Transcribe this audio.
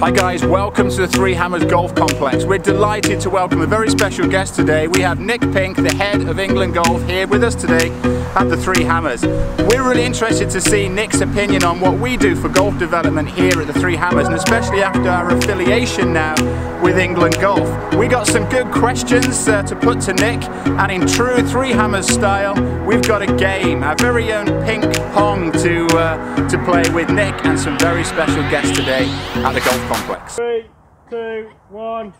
Hi guys, welcome to the 3 Hammers Golf Complex. We're delighted to welcome a very special guest today. We have Nick Pink, the head of England Golf, here with us today at the 3 Hammers. We're really interested to see Nick's opinion on what we do for golf development here at the 3 Hammers, and especially after our affiliation now with England Golf. We got some good questions to put to Nick, and in true 3 Hammers style, we've got a game, our very own Pink Pong to play with Nick and some very special guests today at the golf complex. 3, 2, 1.